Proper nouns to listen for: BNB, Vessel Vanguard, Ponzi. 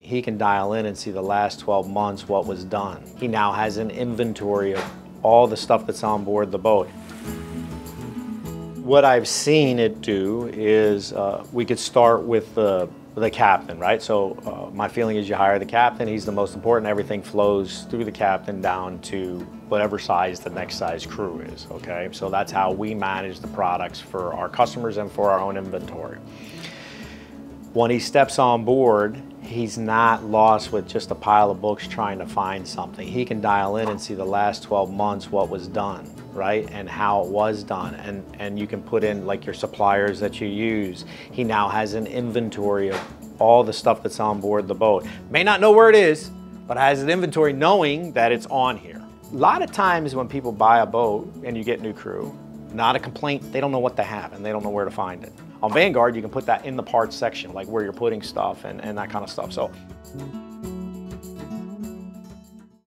He can dial in and see the last 12 months what was done. He now has an inventory of all the stuff that's on board the boat. What I've seen it do is we could start with the captain, right? So my feeling is you hire the captain, he's the most important. Everything flows through the captain down to whatever size the next size crew is, okay? So that's how we manage the products for our customers and for our own inventory. When he steps on board, he's not lost with just a pile of books trying to find something. He can dial in and see the last 12 months what was done, right? And how it was done. And you can put in like your suppliers that you use. He now has an inventory of all the stuff that's on board the boat. May not know where it is, but has an inventory knowing that it's on here. A lot of times when people buy a boat and you get new crew, not a complaint, they don't know what they have and they don't know where to find it. On Vanguard, you can put that in the parts section, like where you're putting stuff and that kind of stuff. So.